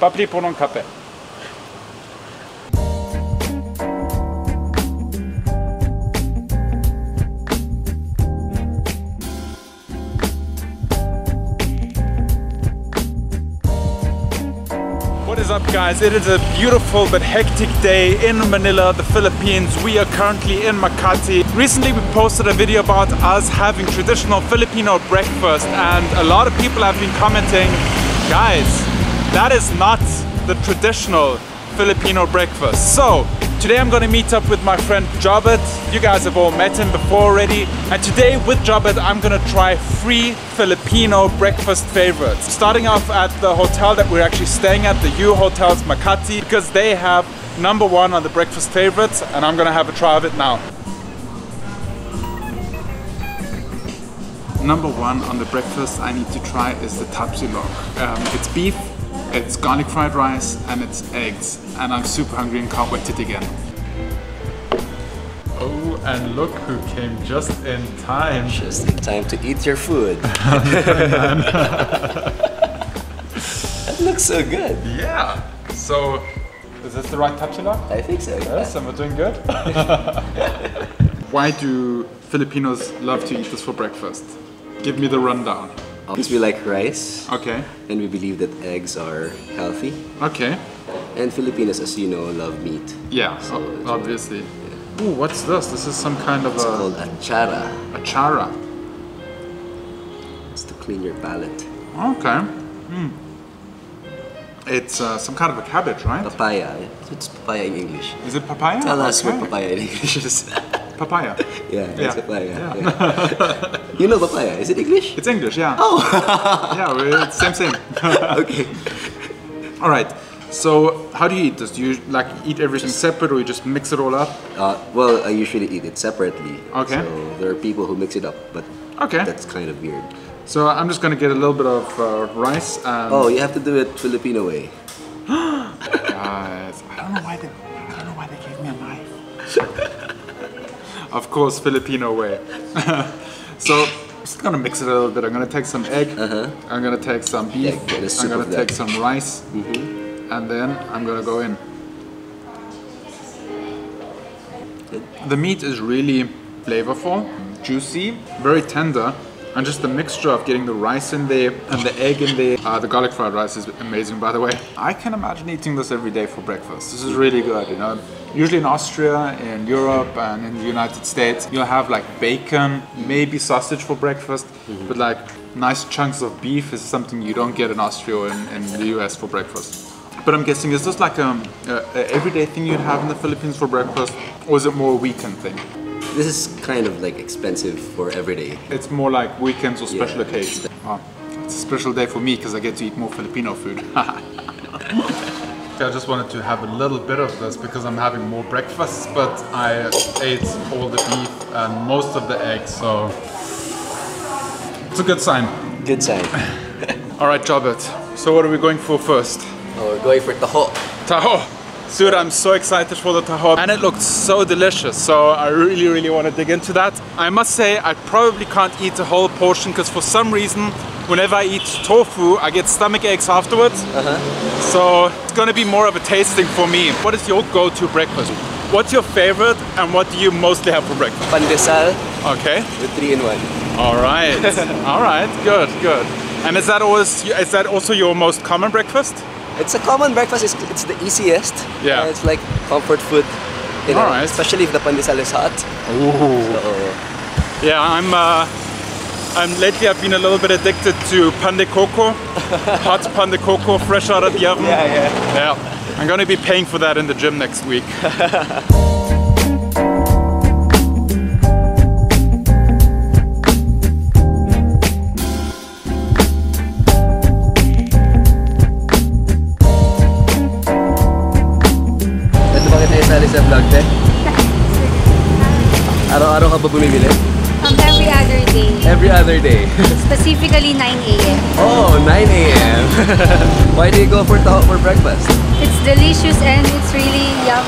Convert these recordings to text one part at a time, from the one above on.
Papli punong kape. What is up, guys? It is a beautiful but hectic day in Manila, the Philippines. We are currently in Makati. Recently we posted a video about us having traditional Filipino breakfast, and a lot of people have been commenting, guys, that is not the traditional Filipino breakfast. So today I'm going to meet up with my friend Jobert. You guys have all met him before already. And today with Jobert, I'm going to try 3 Filipino breakfast favorites. Starting off at the hotel that we're actually staying at, the U Hotels Makati, because they have #1 on the breakfast favorites, and I'm going to have a try of it now. #1 on the breakfast I need to try is the tapsilog. It's beef. It's garlic fried rice and it's eggs, and I'm super hungry and can't wait to dig in. Oh, and look who came just in time. Just in time to eat your food. That looks so good. Yeah. So, is this the right tapsilog? I think so, yeah. Yes, and we're doing good. Why do Filipinos love to eat this for breakfast? Give me the rundown. Because we like rice, okay, and we believe that eggs are healthy, okay, and Filipinos, as you know, love meat. Yeah, so obviously. Yeah. Ooh, what's this? This is some kind of it's called achara. Achara. It's to clean your palate. Okay. Mm. It's some kind of a cabbage, right? Papaya. It's papaya in English. Is it papaya? Tell us what papaya in English is. Papaya. Yeah, it's papaya. Yeah. Yeah. You know papaya, is it English? It's English, yeah. Oh! Yeah, it's same. Okay. Alright, so how do you eat this? Do you like eat everything separate, or you just mix it all up? Well, I usually eat it separately. Okay. So there are people who mix it up, but that's kind of weird. So I'm just going to get a little bit of rice and... Oh, you have to do it Filipino way. Guys, I don't know why they gave me a knife. Of course, Filipino way. So I'm just gonna mix it a little bit. I'm gonna take some egg. I'm gonna take some beef. I'm gonna take some rice, and then I'm gonna go in. The meat is really flavorful, juicy, very tender, and just the mixture of getting the rice in there and the egg in there. The garlic fried rice is amazing, by the way. I can imagine eating this every day for breakfast. This is really good, you know. Usually in Austria, in Europe, and in the United States, you'll have like bacon, maybe sausage for breakfast, but like nice chunks of beef is something you don't get in Austria or in the US for breakfast. But I'm guessing, is this like a everyday thing you'd have in the Philippines for breakfast, or is it more a weekend thing? This is kind of like expensive for everyday. It's more like weekends or special occasions. Oh, it's a special day for me because I get to eat more Filipino food. I just wanted to have a little bit of this because I'm having more breakfasts, but I ate all the beef and most of the eggs, so it's a good sign. Good sign. Alright, Jobert, so what are we going for first? Oh, we're going for taho. Taho! Dude, I'm so excited for the taho, and it looks so delicious, so I really want to dig into that. I must say, I probably can't eat a whole portion because for some reason, whenever I eat tofu, I get stomach aches afterwards. So it's gonna be more of a tasting for me. What is your go-to breakfast? What's your favorite, and what do you mostly have for breakfast? Pandesal. Okay. The 3-in-1. All right. All right. Good. Good. And is that always? Is that also your most common breakfast? It's a common breakfast. It's the easiest. Yeah. It's like comfort food. You know, all right. Especially if the pandesal is hot. Ooh. So, yeah, lately I've been a little bit addicted to pan de coco, hot pan de coco, fresh out of the oven. Yeah. I'm gonna be paying for that in the gym next week. Ito ba kita isali sa vlog te? Araw-araw ka ba bumibili? Every other day. Every other day. Specifically 9 a.m. Oh, 9 a.m. Why do you go for taho for breakfast? It's delicious and it's really yum.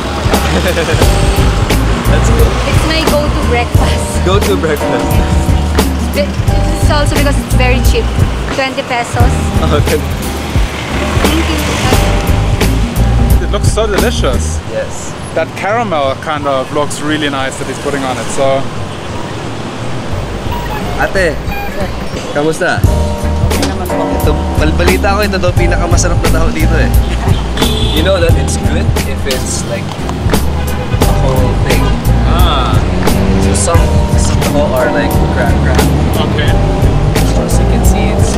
That's cool. It's my go-to breakfast. Go-to breakfast. Yes. It's also because it's very cheap. 20 pesos. Oh, okay. Thank you. It looks so delicious. Yes. That caramel kind of looks really nice that he's putting on it, so... Ate, kamusta? Okay naman po. Ito, balita ko, ito daw pinakamasarap na taho dito eh. You know that it's good if it's like a whole thing. Ah. So some taho are like crack. Okay. So as you can see, it's...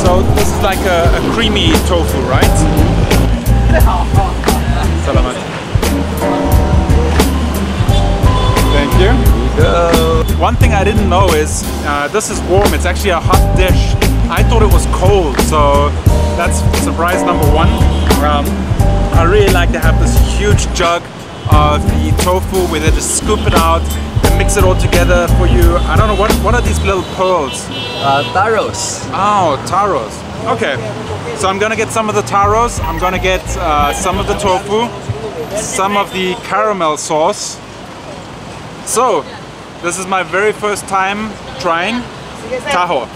So this is like a creamy tofu, right? Salamat. Thank you. Here we go. One thing I didn't know is this is warm. It's actually a hot dish. I thought it was cold, so that's surprise number one. I really like to have this huge jug of the tofu where they just scoop it out and mix it all together for you. I don't know, what are these little pearls? Taros. Oh, taros. Okay, so I'm gonna get some of the taros, I'm gonna get some of the tofu, some of the caramel sauce. So, this is my very first time trying taho.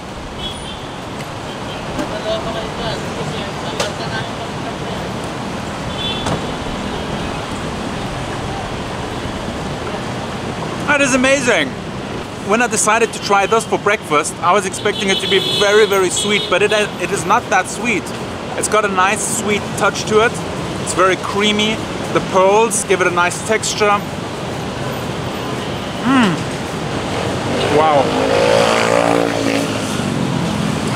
That is amazing! When I decided to try this for breakfast, I was expecting it to be very, very sweet, but it is not that sweet. It's got a nice sweet touch to it. It's very creamy. The pearls give it a nice texture. Mmm! Wow!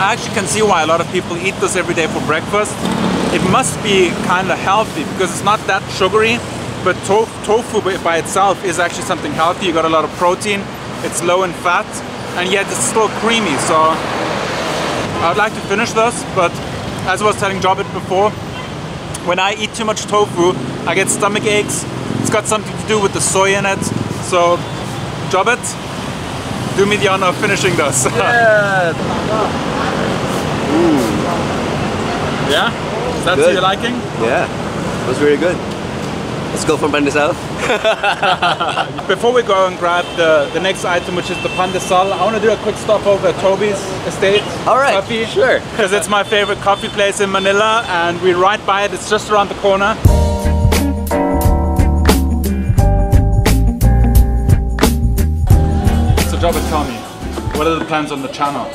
I actually can see why a lot of people eat this every day for breakfast. It must be kind of healthy because it's not that sugary. But tofu by itself is actually something healthy. You got a lot of protein, it's low in fat, and yet it's still creamy. So I would like to finish this, but as I was telling Jobert before, when I eat too much tofu, I get stomach aches. It's got something to do with the soy in it. So Jobert, do me the honor of finishing this. Yeah. Ooh. Yeah? Is that to your liking? Yeah, it was really good. Let's go for pandesal. Before we go and grab the next item, which is the pandesal, I want to do a quick stop over at Toby's Estate. All right, coffee, sure. Because it's my favorite coffee place in Manila, and we're right by it. It's just around the corner. So, Jobert, tell me, what are the plans on the channel?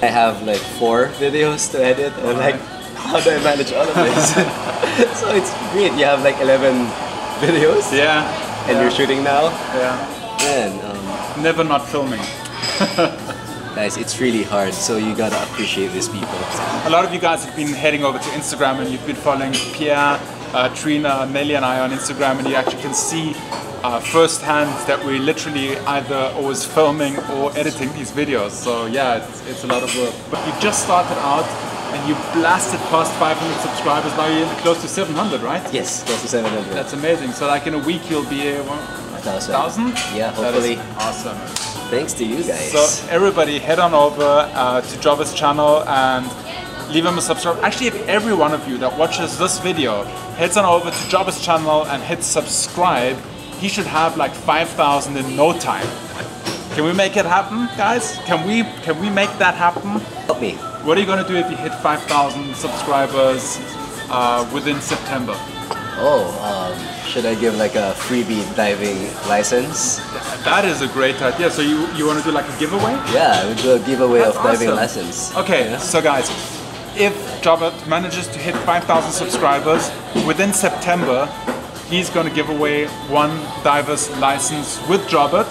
I have like 4 videos to edit, and like, how do I manage all of this? So it's great. You have like 11. Videos? Yeah. And you're shooting now? Yeah. Man, never not filming. Guys, it's really hard, so you gotta appreciate these people. A lot of you guys have been heading over to Instagram and you've been following Pierre, Trina, Nelly and I on Instagram, and you actually can see firsthand that we're literally either always filming or editing these videos. So yeah, it's a lot of work. But you just started out and you blasted past 500 subscribers. Now you're close to 700, right? Yes, close to 700. That's amazing. So like in a week you'll be 1,000? Yeah, hopefully. Awesome. Thanks to you guys. So everybody head on over to Jobert's channel and leave him a subscribe. Actually, if every one of you that watches this video heads on over to Jobert's channel and hits subscribe, he should have like 5,000 in no time. Can we make it happen, guys? Can we make that happen? Help me. What are you going to do if you hit 5,000 subscribers within September? Oh, should I give like a freebie diving license? That is a great idea. So you want to do like a giveaway? Yeah, we do a giveaway of diving license. Okay, so guys, if Jobert manages to hit 5,000 subscribers within September, he's going to give away 1 diver's license with Jobert.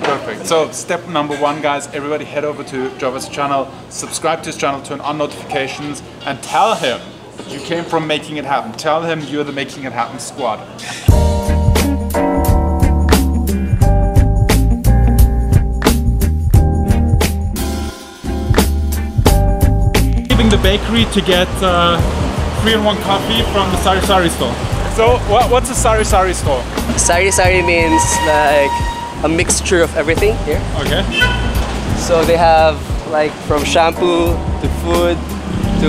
Perfect. So step number 1, guys, everybody head over to Jobert's channel, subscribe to his channel, turn on notifications, and tell him you came from Making It Happen. Tell him you're the Making It Happen squad. Leaving the bakery to get 3-in-1 coffee from the Sari Sari store. So what's a Sari Sari store? Sari Sari means like a mixture of everything here. Okay. So they have like from shampoo to food to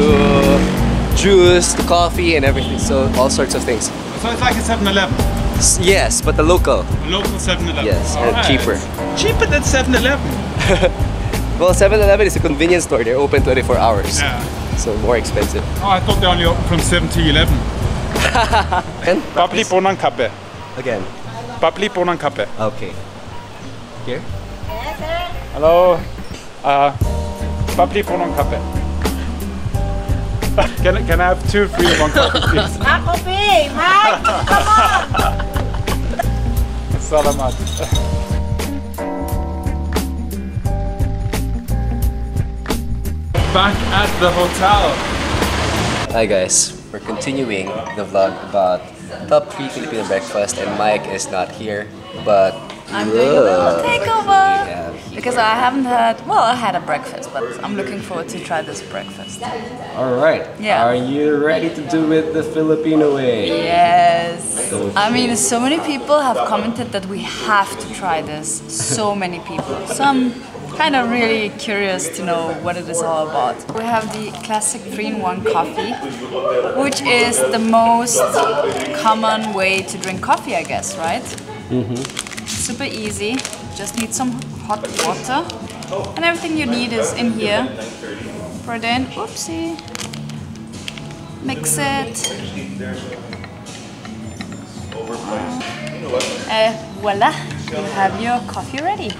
juice to coffee and everything. So all sorts of things. So it's like a 7-Eleven? Yes, but the local. A local 7-Eleven? Yes, and cheaper. Cheaper than 7-Eleven? Well, 7-Eleven is a convenience store. They're open 24 hours. Yeah. so more expensive. Oh, I thought they only open from 7 to 11. And? Papli Ponang Kape. Again? Papli Ponang Kape. Okay. Here? Hello. Papli Ponang Kape. Can I have 2 free one coffee, please? My coffee! Mike! Come on! Salamat. Back at the hotel. Hi guys, we're continuing the vlog about top 3 Filipino breakfast, and Mike is not here, but I'm doing a little takeover because I haven't had. Well, I had a breakfast, but I'm looking forward to try this breakfast. All right. Yeah. Are you ready to do it the Filipino way? Yes. I mean, so many people have commented that we have to try this. So many people. Some. Kind of really curious to know what it is all about. We have the classic 3-in-1 coffee, which is the most common way to drink coffee, I guess, right? Mm-hmm. Super easy. Just need some hot water, and everything you need is in here. Pour it in. Oopsie. Mix it. Voila! You have your coffee ready.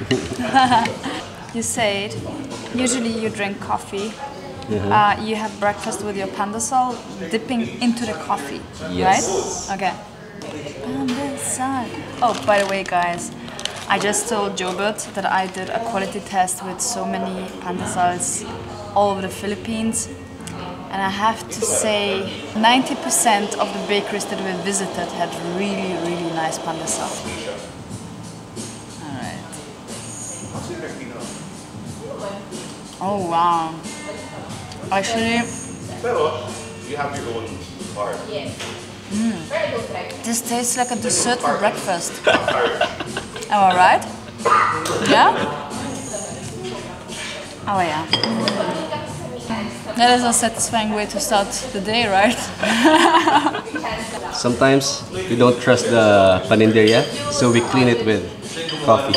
You said usually you drink coffee, mm-hmm. You have breakfast with your pandesal dipping into the coffee, yes. Right? Okay. Pandesal. Oh, by the way, guys, I just told Jobert that I did a quality test with so many pandesals all over the Philippines, and I have to say 90% of the bakeries that we visited had really, really nice pandesal. Oh wow! Actually, you have your own part. This tastes like a dessert for breakfast. Am I right? Yeah. Oh yeah. That is a satisfying way to start the day, right? Sometimes we don't trust the paninderia, so we clean it with coffee.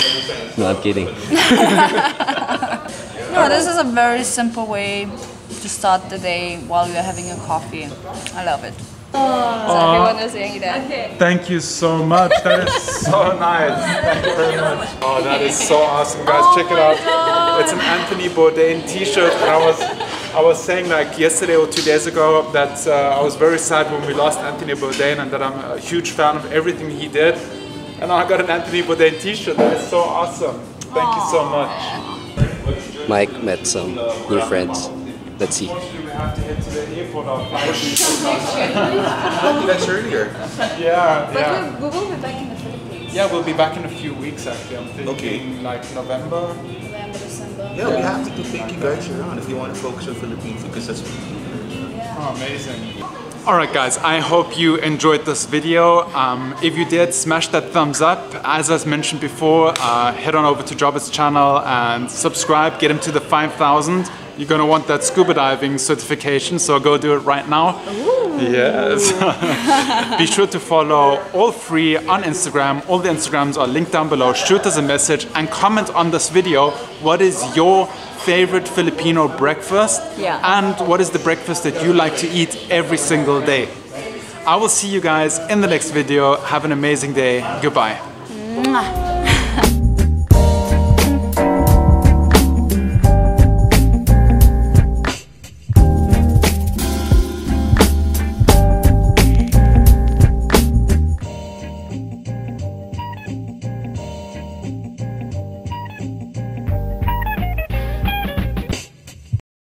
No, I'm kidding. No, this is a very simple way to start the day while you're having your coffee. I love it. So everyone is saying that. Okay. Thank you so much. That is so nice. Thank you very much. Oh, that is so awesome, guys. Oh, check it out. God. It's an Anthony Bourdain T-shirt. I was saying like yesterday or 2 days ago that I was very sad when we lost Anthony Bourdain, and that I'm a huge fan of everything he did. And I got an Anthony Bourdain T-shirt. That is so awesome. Thank you so much. Mike met some new friends. Let's see. We have to head to the airport on Friday. That's earlier. Yeah. But we will be back in the Philippines. Yeah, we'll be back in a few weeks actually. I'm thinking like November. November, December. Yeah, we have to take you guys around if you want to focus on Philippines, because that's oh, amazing. Alright guys, I hope you enjoyed this video. If you did, smash that thumbs up. As I mentioned before, head on over to Jobert's channel and subscribe, get him to the 5,000. You're gonna want that scuba diving certification, so go do it right now. Ooh. Yes. Be sure to follow all 3 on Instagram. All the Instagrams are linked down below. Shoot us a message and comment on this video. What is your favorite Filipino breakfast, and what is the breakfast that you like to eat every single day? I will see you guys in the next video. Have an amazing day. Goodbye. Mwah.